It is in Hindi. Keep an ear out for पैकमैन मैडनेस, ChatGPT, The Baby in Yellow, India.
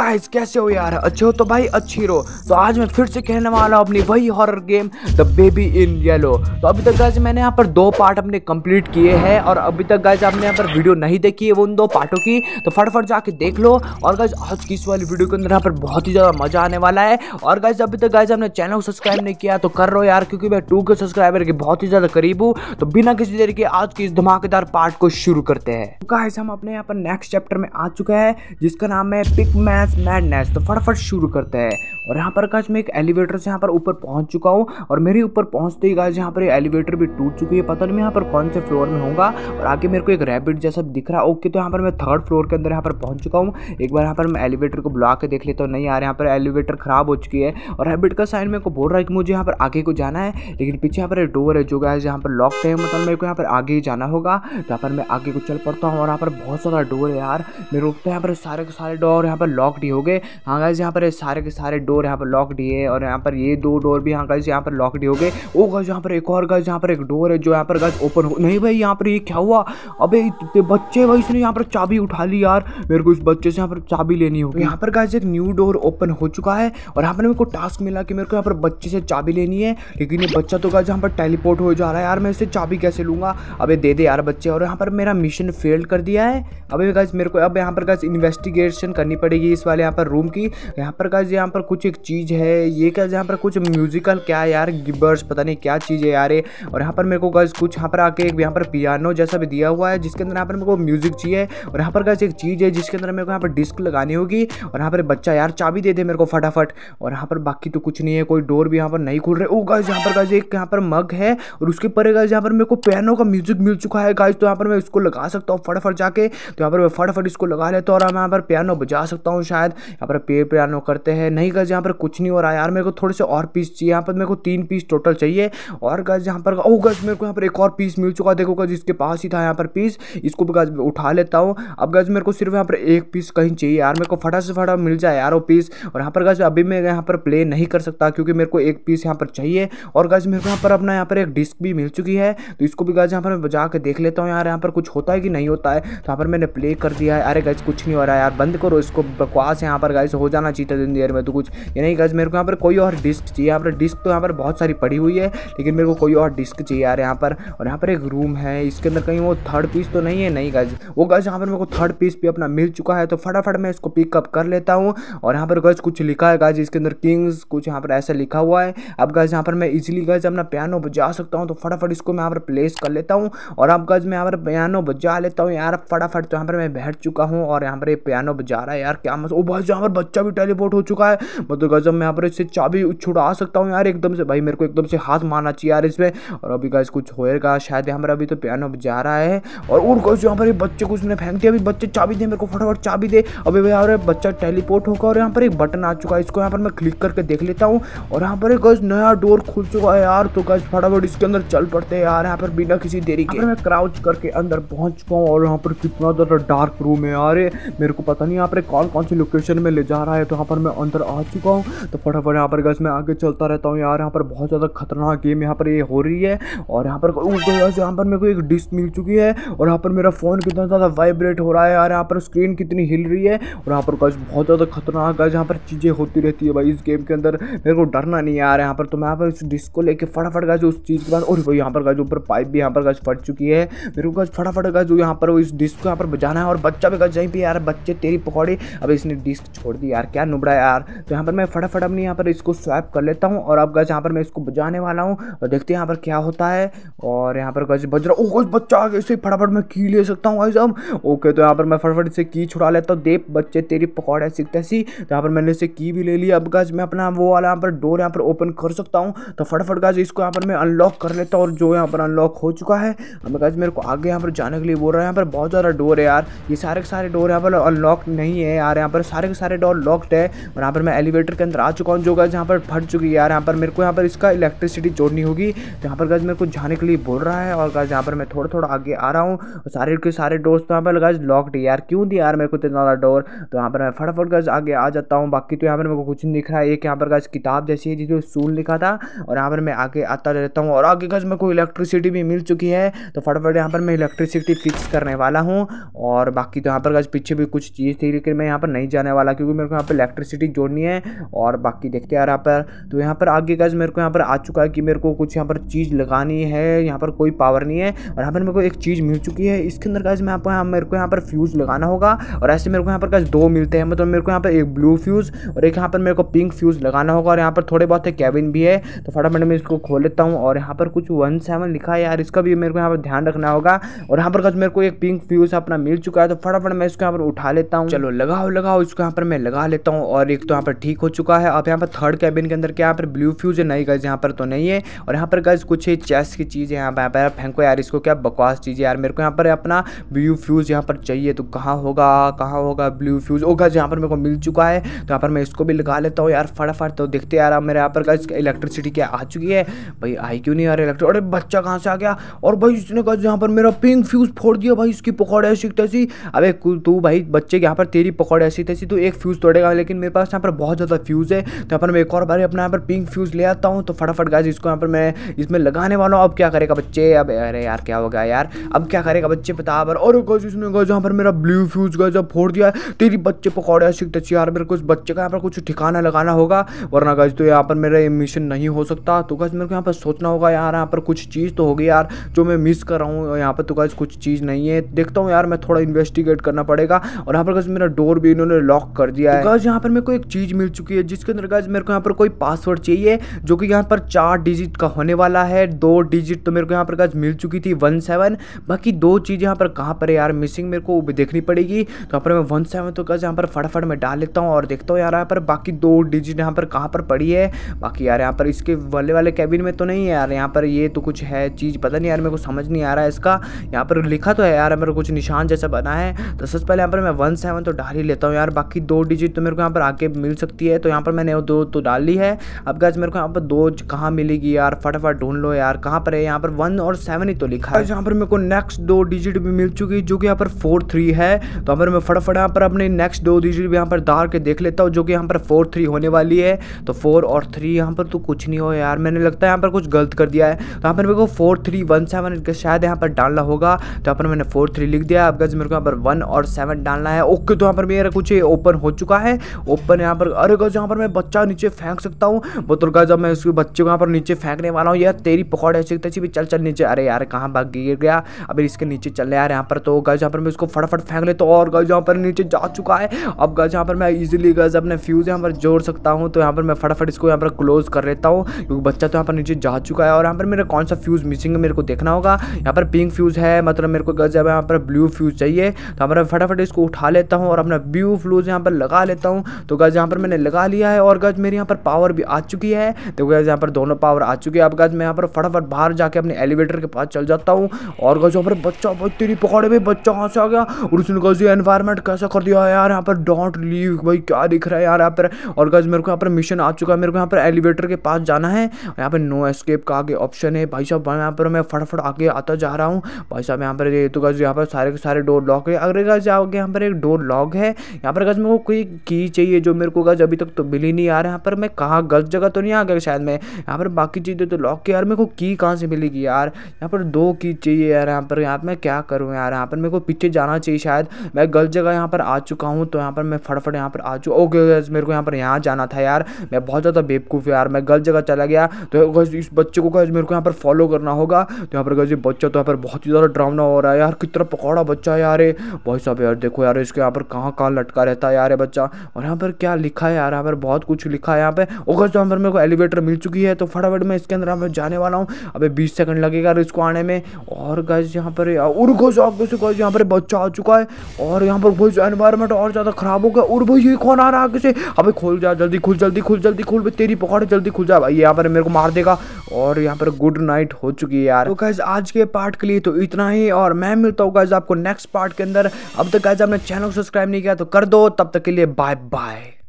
गाइस कैसे हो यार, अच्छे हो तो भाई अच्छी रहो। तो आज मैं फिर से कहने वाला हूँ अपनी वही horror game the baby in yellow. तो अभी तक गाइस मैंने यहाँ पर 2 पार्ट अपने कंप्लीट किए हैं और अभी तक गाइस आपने यहाँ पर वीडियो नहीं देखी है वो उन 2 पार्टों की तो फटाफट जाके देख लो। और गाइस आज की इस वाली वीडियो के अंदर यहाँ पर बहुत ही ज़्यादा मजा आने वाला है। और गाइस अभी तक गाइस आपने चैनल को सब्सक्राइब नहीं किया तो कर लो यार, क्योंकि मैं 2 के सब्सक्राइबर के बहुत ही ज़्यादा करीब हूँ। तो बिना किसी देरी के आज के इस धमाकेदार पार्ट को शुरू करते हैं। गाइस हम अपने यहाँ पर नेक्स्ट चैप्टर में आ चुका है जिसका नाम है पैकमैन मैडनेस। तो फटाफट शुरू करते हैं। और यहाँ पर गाइस मैं एक एलिवेटर से यहाँ पर ऊपर पहुँच चुका हूँ और मेरे ऊपर पहुँचते ही गाइस यहाँ पर एलिवेटर भी टूट चुकी है। पता नहीं मैं यहाँ पर कौन से फ्लोर में होऊंगा और आगे मेरे को एक रैबिट जैसा दिख रहा है। ओके, तो यहाँ पर मैं 3rd फ्लोर के अंदर यहाँ पर पहुँच चुका हूँ। एक बार यहाँ पर मैं एलिवेटर को बुला के देख लेता हूँ। नहीं यार, यहाँ पर एलिवेटर खराब हो चुकी है और रैबिट का साइन मेरे को बोल रहा है कि मुझे यहाँ पर आगे को जाना है, लेकिन पीछे यहाँ पर डोर है जो गाइस यहाँ पर लॉक्ड है, मतलब मेरे को यहाँ पर आगे ही जाना होगा। तो यहाँ पर मैं आगे को चल पड़ता हूँ और यहाँ पर बहुत सारा डोर है यार। मैं रोकता है यहाँ पर सारे के सारे डोर यहाँ पर लॉक्ड ही हो गए। हाँ गाइस यहाँ पर सारे के सारे डोर यहाँ पर लॉक्ड ही है और यहाँ पर ये 2 डोर भी हाँ गाइस यहाँ पर लॉक्ड ही हो गए। ओ गाइस यहाँ पर एक और गाइस यहाँ पर एक डोर है जो यहाँ पर गाइस ओपन हो नहीं भाई। यहाँ पर ये क्या हुआ, अबे इतने बच्चे भाई, इसने यहाँ पर चाबी उठा ली यार। मेरे को इस बच्चे से यहाँ पर चाबी लेनी होगी। यहाँ पर गाइस एक न्यू डोर ओपन हो चुका है और यहाँ पर मेरे को टास्क मिला कि मेरे को यहाँ पर बच्चे से चाबी लेनी है, लेकिन ये बच्चा तो गाइस यहाँ पर टेलीपोर्ट हो जा रहा है यार। मैं इससे चाबी कैसे लूँगा, अबे दे दे यार बच्चे। और यहाँ पर मेरा मिशन फेल कर दिया है। अबे गाइस मेरे को अब यहाँ पर गाइस इन्वेस्टिगेशन करनी पड़ेगी इस वाले यहाँ पर रूम की। यहाँ पर गाइस यहाँ पर कुछ एक चीज़ है, ये क्या यहाँ पर कुछ म्यूजिकल क्या यार, गिबर्स पता नहीं क्या चीज़ है यार। और यहाँ पर मेरे को गाइस कुछ यहाँ पर आके एक यहाँ पर पियानो जैसा भी दिया हुआ है जिसके अंदर यहाँ पर मेरे को म्यूजिक चाहिए। और यहाँ पर गाइस एक चीज़ है जिसके अंदर मेरे को यहाँ पर डिस्क लगानी होगी। और यहाँ पर बच्चा यार चाबी दे दे मेरे को फटाफट। और यहाँ पर बाकी तो कुछ नहीं है, कोई डोर भी यहाँ पर नहीं खुल रहे। ओ गाइस यहाँ पर गाइस एक यहाँ पर मग है और उसके ऊपर गाइस यहाँ पर मेरे को पियानो का म्यूजिक मिल चुका है गाइस। तो यहाँ पर मैं इसको लगा सकता हूँ फटाफट जाके। तो यहाँ पर मैं फटाफट इसको लगा लेता हूँ और यहाँ पर पियानो बजा सकता हूँ शायद। यहाँ पर पियानो करते हैं। नहीं गाइस यहाँ पर कुछ नहीं हो रहा यार, मेरे को थोड़े से और पीस चाहिए। यहाँ पर मेरे को 3 पीस टोटल चाहिए। और गाइस यहाँ पर ओ गाइस मेरे को यहाँ पर एक और पीस मिल चुका। देखो गाइस इसके पास ही था यहाँ पर पीस, इसको भी गाइस उठा लेता हूँ। अब गाइस मेरे को सिर्फ यहाँ पर 1 पीस कहीं चाहिए यार, मेरे को फटा से फटा मिल जाए यार वो पीस। और यहाँ पर गाइस अभी मैं यहाँ पर प्ले नहीं कर सकता क्योंकि मेरे को 1 पीस यहाँ पर चाहिए। और गाइस मेरे को यहाँ पर अपना यहाँ पर एक डिस्क भी मिल चुकी है, तो इसको भी गाइस यहाँ पर मैं बजा के देख लेता हूँ यार, यहाँ पर कुछ होता है कि नहीं होता है। तो यहाँ पर मैंने प्ले कर दिया है। अरे गाइस कुछ नहीं हो रहा यार, बंद करो इसको, बकवास है। यहाँ पर गाइस हो जाना चाहिए दिन देर में तो कुछ ये। नहीं गाइस मेरे को यहाँ पर कोई और डिस्क चाहिए। यहाँ पर डिस्क तो यहाँ पर बहुत सारी पड़ी हुई है, लेकिन मेरे को कोई और डिस्क चाहिए यार यहाँ पर। और यहाँ पर एक रूम है, इसके अंदर कहीं वो 3rd पीस तो नहीं है। नहीं गाइस वो गाइस यहाँ पर मेरे को 3rd पीस भी अपना मिल चुका है, तो फटाफट मैं इसको पिकअप कर लेता हूँ। और यहाँ पर गाइस कुछ लिखा है गाइस इसके अंदर, किंग्स कुछ यहाँ पर ऐसा लिखा हुआ है। अब गाइस यहाँ पर मैं इजीली गाइस अपना पियानो बजा सकता हूँ, तो फटाफट इसको मैं यहाँ पर प्लेस कर लेता हूँ। और अब गाइस मैं यहाँ पर पियानो बजा लेता हूँ यार फटाफट। तो यहाँ पर मैं बैठ चुका हूँ और यहाँ पर ये पियानो बजा रहा है यार, क्या मत। ओ भाई यहाँ पर बच्चा भी टेलीपोर्ट हो चुका है, मतलब गाइस मैं यहाँ पर इससे चाबी छुड़ा सकता हूँ यार एकदम से। भाई मेरे को एकदम से हाथ मारना चाहिए यार इसमें। और अभी गाइस कुछ होएगा शायद यहाँ पर, अभी तो पियानो बजा रहा है। और गाइस यहाँ पर ये बच्चे को उसने फेंक दिया। अभी बच्चे चाबी दे मेरे को, फटाफट चाबी दे। अभी भाई यार बच्चा टेलीपोर्ट होगा और यहाँ पर एक बटन आ चुका है, इसको यहाँ पर मैं क्लिक करके देख लेता हूँ। और यहाँ पर गाइस नया डोर खुल चुका है यार, तो गाइस फटाफट इसके अंदर चल पड़ते हैं यार। यहाँ पर बिना किसी देरी के मैं क्राउच करके अंदर पहुँच चुका हूँ। और यहाँ पर कितना ज़्यादा डार्क रूम है यार, मेरे को पता नहीं यहाँ पर कौन कौन सी लोकेशन में ले जा रहा है। तो यहाँ पर मैं अंदर आ चुका हूँ, तो फटाफट यहाँ पर गाइस मैं आगे चलता रहता हूँ यार। यहाँ पर बहुत ज़्यादा खतरनाक गेम यहाँ पर ये हो रही है। और यहाँ पर यहाँ पर मेरे को एक डिस्क मिल चुकी है। और यहाँ पर मेरा फ़ोन कितना ज़्यादा वाइब्रेट हो रहा है यार, यहाँ पर स्क्रीन कितनी हिल रही है। और यहाँ पर गाइस बहुत ज़्यादा खतरनाक गाइस यहाँ पर चीज़ें होती रहती है भाई इस गेम के अंदर, मेरे को डरना नहीं यार यहाँ पर। तो मैं यहाँ पर इस डिस्क को लेकर फटाफट गाइस उस चीज़ के बाद, और भाई यहाँ पर गाइस ऊपर पाइप भी यहाँ पर गाइस फट चुकी है। मेरे को गाइस फटाफट गाइस यहाँ पर इस डिस्क को यहाँ पर बजाना है। और बच्चा भी गाइस यहीं पे यार, बच्चे तेरी पकौड़ी। अब इसने डिस्क छोड़ दी यार, क्या नुबड़ा यार। तो यहाँ पर मैं फटाफट अपनी यहाँ पर इसको स्वैप कर लेता हूँ। और अब गाइस यहाँ पर मैं इसको बजाने वाला हूँ और देखते हैं यहाँ पर क्या होता है। और यहाँ पर गाइस बज रहा। ओह बच्चा आ गया, इसे फटाफट मैं की ले सकता हूँ गाइस अब। ओके, तो यहाँ पर मैं फटाफट इसे की छुड़ा लेता हूँ। देख बच्चे तेरी पकौड़े सीखते सी। तो यहाँ पर मैंने इसे की भी ले ली। अब गाइस मैं अपना वो वाला यहाँ पर डोर यहाँ पर ओपन कर सकता हूँ, तो फटाफट गाइस इसको यहाँ पर मैं अनलॉक कर लेता हूँ। और जो यहाँ पर अनलॉक हो चुका है। अब गाइस मेरे को आगे यहाँ पर जाने के लिए बोल रहा है। यहाँ पर बहुत ज़्यादा डोर है यार, ये सारे के सारे डोर यहाँ पर अनलॉक नहीं है यार, यहाँ पर सारे के सारे डोर लॉक्ड है। और यहाँ पर मैं एलिवेटर के अंदर आ चुका हूँ जो गाइस यहाँ पर फट चुकी है यार। यहाँ पर मेरे को यहाँ पर इसका इलेक्ट्रिसिटी जोड़नी होगी। तो यहाँ पर गाइस मेरे को जाने के लिए बोल रहा है। और गाइस यहाँ पर मैं थोड़ा थोड़ा आगे आ रहा हूँ। और सारे के सारे डोर्स तो यहाँ पर गाइस लॉक्ड है यार, क्यों दिया यार मेरे को इतना बड़ा डोर। तो यहाँ पर मैं फटाफट गाइस आगे आ जाता हूँ। बाकी तो यहाँ पर मेरे को कुछ नहीं दिख रहा है। एक यहाँ पर गाइस किताब जैसी है जिसमें सूल लिखा था। और यहाँ पर मैं आगे आता रहता हूँ। और आगे गाइस मेरे को इलेक्ट्रिसिटी भी मिल चुकी है, तो फटाफट यहाँ पर मैं इलेक्ट्रिसिटी फिक्स करने वाला हूँ। और बाकी तो यहाँ पर गाइस पीछे भी कुछ चीज़ थी लेकिन मैं यहाँ पर नहीं जाने वाला क्योंकि मेरे को यहाँ पर इलेक्ट्रिसिटी जोड़नी है। और बाकी देखते यार यहाँ पर, तो यहाँ पर आगे गाइस मेरे को यहाँ पर आ चुका है कि मेरे को कुछ यहाँ पर चीज़ लगानी है, यहाँ पर कोई पावर नहीं है। और यहाँ पर मेरे को एक चीज़ मिल चुकी है, इसके अंदर गाइस मैं आपको मेरे को यहाँ पर फ्यूज़ लगाना होगा। और ऐसे मेरे को यहाँ पर गाइस दो मिलते हैं, मतलब मेरे को यहाँ पर एक ब्लू फ्यूज़ और एक यहाँ पर मेरे को पिंक फ्यूज़ लगाना होगा। और यहाँ पर थोड़े बहुत केबिन भी है, तो फटाफट मैं इसको खोल लेता हूँ। और यहाँ पर कुछ 17 लिखा है यार, इसका भी मेरे को यहाँ पर ध्यान रखना होगा। और यहाँ पर गाइस मेरे को एक पिंक फ्यूज़ अपना मिल चुका है, तो फटाफट मैं इसको यहाँ पर उठा लेता हूँ। चलो लगाओ लगाओ, इसको यहाँ पर मैं लगा लेता हूँ। और एक तो यहाँ पर ठीक हो चुका है। अब यहाँ पर थर्ड कैबिन के अंदर क्या यहाँ पर ब्लू फ्यूज है? नहीं गाइस यहाँ पर तो नहीं है। और यहाँ पर गाइस कुछ चेस की चीज़ है, यहाँ पर फेंको यार इसको, क्या बकवास चीज़ है यार। मेरे को यहाँ पर अपना ब्लू फ्यूज यहाँ पर चाहिए, तो कहाँ होगा कहाँ होगा ब्लू फ्यूज? ओ गाइस यहाँ पर मेरे को मिल चुका है, तो यहाँ पर मैं इसको भी लगा लेता हूँ यार फटाफट। तो देखते यार मेरे यहाँ पर गाइस इलेक्ट्रिसिटी क्या आ चुकी है। भाई आई क्यों नहीं यार इलेक्ट्रिक, अरे बच्चा कहाँ से आ गया? और भाई इसने गाइस यहाँ पर मेरा पिंक फ्यूज फोड़ दिया, भाई इसकी पकड़ ऐसी तैसी। अबे तू भाई बच्चे यहाँ पर तेरी पकड़ ऐसी तैसी, तू एक फ्यूज़ तोड़ेगा। लेकिन मेरे पास यहाँ पर बहुत ज़्यादा फ्यूज़ है, तो यहाँ पर मैं एक और बार अपना यहाँ पर पिंक फ्यूज़ ले आता हूँ। तो फटाफट गाइस इसको यहाँ पर मैं इसमें लगाने वाला हूँ। अब क्या करेगा बच्चे, अब अरे यार क्या हो गया यार, अब क्या करेगा बच्चे बता पर। और गाइस इसने गाइस यहाँ पर मेरा ब्लू फ्यूज़ गाइस अब फोड़ दिया, तेरी बच्चे पकौड़े ऐसी तैसी। यार मेरे को इस बच्चे का यहाँ पर कुछ ठिकाना लगाना होगा, वरना गाइस तो यहाँ पर मेरा मिशन नहीं हो सकता। तो गाइस मेरे को यहाँ पर सोचना होगा यार, यहाँ पर कुछ चीज़ तो होगी यार जो मैं मिस कर रहा हूँ। यहाँ पर तो गाइस कुछ चीज़ नहीं है, देखता हूँ यार मैं थोड़ा इन्वेस्टिगेट करना पड़ेगा। और यहाँ पर गाइस मेरा डोर भी इन्होंने लॉक कर दिया है। तो गाइस यहाँ पर मेरे को एक चीज़ मिल चुकी है, जिसके अंदर गाइस मेरे को यहाँ पर कोई पासवर्ड चाहिए जो कि यहाँ पर 4 डिजिट का होने वाला है। 2 डिजिट तो मेरे को यहाँ पर गाइस मिल चुकी थी 17, बाकी 2 चीज़ यहाँ पर कहाँ पर है यार मिसिंग, मेरे को देखनी पड़ेगी। तो यहाँ पर मैं 17 तो गाइस यहाँ पर फटाफट में डाल लेता हूँ। और देखता हूँ यार यहाँ पर बाकी 2 डिजिट यहाँ पर कहाँ पर पड़ी है। बाकी यार यहाँ पर इसके वाले कैबिन में तो नहीं है यार, यहाँ पर ये तो कुछ है चीज़, पता नहीं यार मेरे को समझ नहीं आ रहा है इसका। यहाँ पर लिखा तो है यार मेरे को कुछ निशान जैसा बना है, तो सबसे पहले यहाँ पर मैं 17 तो डाल ही लेता हूँ यार। बाकी 2 डिजिट तो मेरे को यहाँ पर आके मिल सकती है, तो यहाँ पर मैंने 2 तो डाल ली है। अब गाइस मेरे को यहाँ पर 2 कहाँ मिलेगी यार, फटाफट ढूंढ लो यार कहाँ पर है। यहाँ पर 1 और 7 ही तो लिखा है। यहाँ पर मेरे को नेक्स्ट 2 डिजिट भी मिल चुकी जो कि यहाँ पर 43 है। तो यहाँ पर मैं फटाफट यहाँ पर अपने नेक्स्ट 2 डिजिट भी यहाँ पर डाल के देख लेता हूँ, जो कि यहाँ पर 43 होने वाली है। तो 4 और 3 यहाँ पर तो कुछ नहीं हो यार, मैंने लगता है यहाँ पर कुछ गलत कर दिया है। तो यहाँ पर मेरे को 4 3 1 7 शायद यहाँ पर डालना होगा, तो यहाँ पर मैंने 4 3 लिख दिया। अब गाइस मेरे को यहाँ पर 1 और 7 डालना है। ओके तो यहाँ पर मेरा कुछ ओपन हो चुका है, ओपन यहाँ पर। अरे गाइस यहाँ पर मैं बच्चा नीचे फेंक सकता हूँ, मतलब गाइस अब मैं उसके बच्चे को यहाँ पर नीचे फेंकने वाला हूँ। यार तेरी पकड़ ऐसी तैसी भी, चल चल नीचे। अरे यार कहाँ भाग गिर गया, अभी इसके नीचे चल यार यहाँ पर। तो गाइस यहाँ पर मैं उसको फटाफट फेंक लेता हूँ, और गाइस यहाँ पर नीचे जा चुका है। अब गाइस यहाँ पर मैं इजिली गाइस अपने फ्यूज़ यहाँ पर जोड़ सकता हूँ। तो यहाँ पर मैं फटाफट इसको यहाँ पर क्लोज कर लेता हूँ, क्योंकि बच्चा तो यहाँ पर नीचे जा चुका है। और यहाँ पर मेरा कौन सा फ्यूज़ मिसिंग है मेरे को देखना होगा। यहाँ पर पिंक फ्यूज़ है, मतलब मेरे को गाइस यहाँ पर ब्लू फ्यूज़ चाहिए। तो मैं फटाफट इसको उठा लेता हूँ और अपना ब्लू फ्यूज़ यहाँ पर लगा लेता हूँ। तो गाइस यहाँ पर मैंने लगा लिया है, और गाइस मेरी यहाँ पर पावर भी आ चुकी है। तो गाइस यहाँ पर दोनों पावर आ चुकी है। अब गाइस मैं यहाँ पर फटाफट बाहर जाके अपने एलिवेटर के पास चल जाता हूँ। और गाइस यहाँ पर बच्चा, भाई तेरी पकौड़े में बच्चा कहाँ से आ गया, और उसने गाइस एनवायरनमेंट कैसा कर दिया यार। यहाँ पर डोंट लीव, भाई क्या दिख रहा है यार यहाँ पर। और गाइस मेरे को यहाँ पर मिशन आ चुका है, मेरे को यहाँ पर एलिवेटर के पास जाना है। यहाँ पर नो एस्केप का आगे ऑप्शन है। भाई साहब यहाँ पर मैं फटाफट आगे आता जा रहा हूँ। भाई साहब यहाँ पर तो गाइस यहाँ पर सारे के सारे डोर लॉक है। अगर गाइस आओगे यहाँ पर एक डोर लॉक है। यहाँ पर गाइस मेरे को कोई की चाहिए जो मेरे को गाइस अभी तक तो मिली नहीं यार। यहाँ पर मैं कहाँ गलत जगह तो नहीं आ गया शायद मैं। यहाँ पर बाकी चीज़ें तो लॉक की, यार मेरे को की कहाँ से मिलेगी यार। यहाँ पर 2 की चाहिए यार। यहाँ पर मैं क्या करूँ यार, यहाँ पर मेरे को पीछे जाना चाहिए, शायद मैं गलत जगह यहाँ पर आ चुका हूँ। तो यहाँ पर मैं फटाफट यहाँ पर आ चुका। ओके गाइस मेरे को यहाँ पर यहाँ जाना था यार, मैं बहुत ज़्यादा बेवकूफ़ यार, मैं गलत जगह चला गया। तो गाइस इस बच्चे को गाइस मेरे को यहाँ पर फॉलो करना होगा। तो यहाँ पर गाइस ये बच्चा तो यहाँ पर बहुत ही ज़्यादा डरावना हो रहा है यार, कितना पकौड़ा बच्चा है यार। भाई साहब यार देखो यार इसके यहाँ पर कहाँ कहाँ लटका रहता है यार बच्चा। और यहाँ पर क्या लिखा है यार, यहाँ पर बहुत कुछ लिखा है यहाँ पे। ओके तो यहाँ पर मेरे को एलिवेटर मिल चुकी है, तो फटाफट मैं इसके अंदर यहाँ पर जाने वाला हूँ। अबे 20 सेकंड लगेगा इसको आने में। और गाइस यहाँ पर यहाँ पर बच्चा आ चुका है, और यहाँ पर भाई एनवायरमेंट और ज़्यादा खराब हो गया। और भाई ये कौन आ रहा है किसे, अबे खोल जा जल्दी, खुल जल्दी खुल जल्दी खुल, भाई तेरी पकड़ जल्दी खुल जा, भाई यहाँ पर मेरे को मार देगा। और यहाँ पर गुड नाइट हो चुकी है यार। तो गाइस आज के पार्ट के लिए तो इतना ही, और मैं मिलता हूँ गाइस आपको नेक्स्ट पार्ट के अंदर। अब तक गाइस आपने चैनल को सब्सक्राइब नहीं किया तो कर दो। तब तक के लिए बाय बाय।